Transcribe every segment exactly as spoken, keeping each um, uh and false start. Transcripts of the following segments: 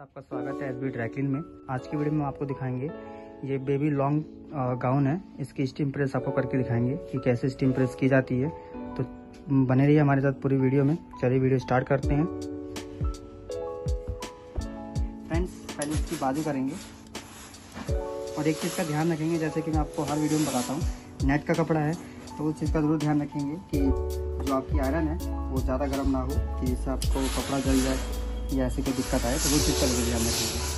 आपका स्वागत है एस बी ड्रैकलिन में। आज की वीडियो में आपको दिखाएंगे ये बेबी लॉन्ग गाउन है, इसकी स्टीम प्रेस आपको करके दिखाएंगे कि कैसे स्टीम प्रेस की जाती है। तो बने रहिए हमारे साथ पूरी वीडियो में। चलिए वीडियो स्टार्ट करते हैं फ्रेंड्स। पहले इसकी बाजू करेंगे और एक चीज़ का ध्यान रखेंगे, जैसे कि मैं आपको हर वीडियो में बताता हूँ, नेट का कपड़ा है तो उस चीज़ का ज़रूर ध्यान रखेंगे कि जो आपकी आयरन है वो ज़्यादा गर्म ना हो, कि इससे आपको कपड़ा जल जाए या ऐसी कोई दिक्कत आए, तो वो चीज़ का भी ध्यान रखेंगे।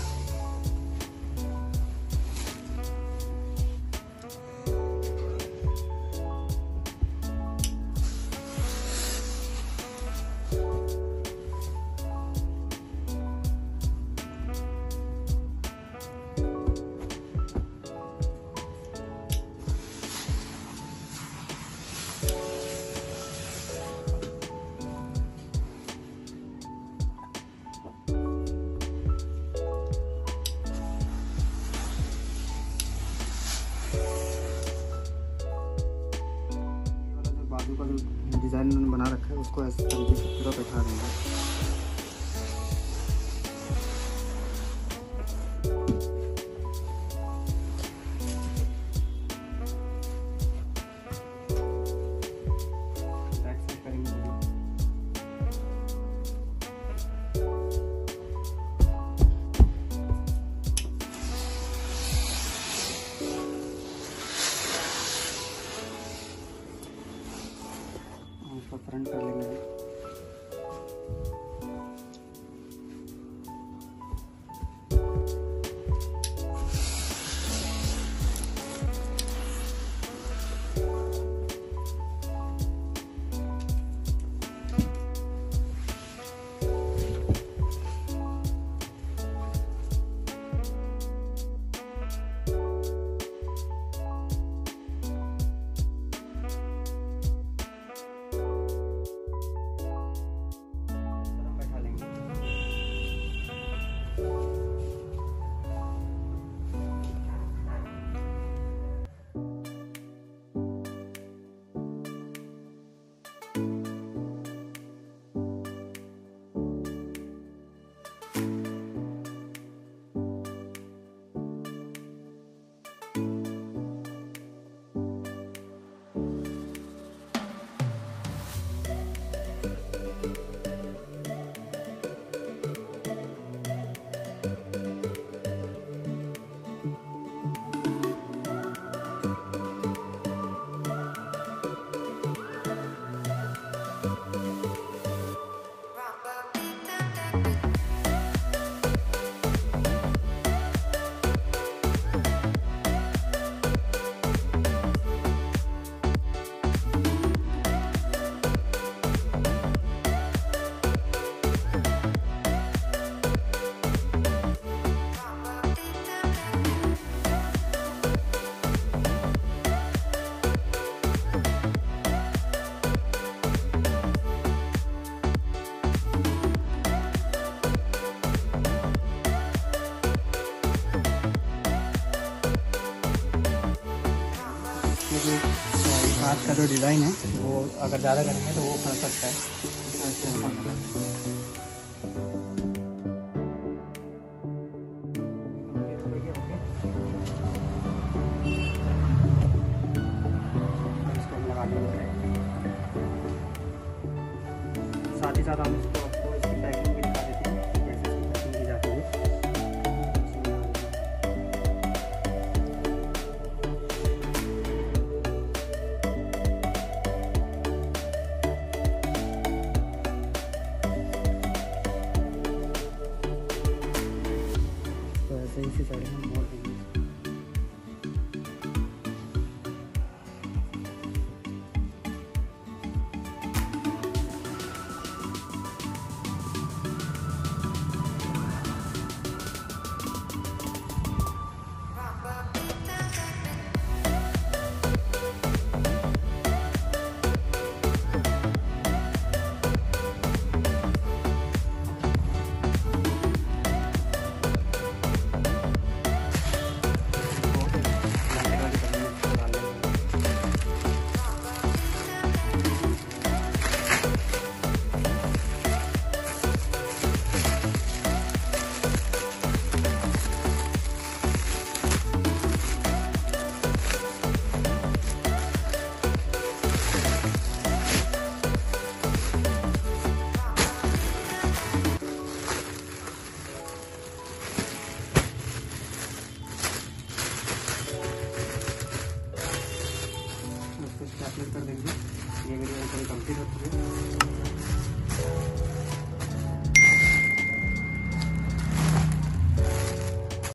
डिज़ाइन उन्होंने बना रखा है, उसको ऐसे तरीके से पूरा बैठा रहे हैं। फ्रंट कर लेंगे हाथ का जो डिज़ाइन है वो अगर ज़्यादा करेंगे तो वो फंस सकता है। साथ ही साथ हम इसको इसी साइड में मोड़ देंगे। इसका अपने उत्तर देखिए। ये वीडियो कंप्लीट होती है।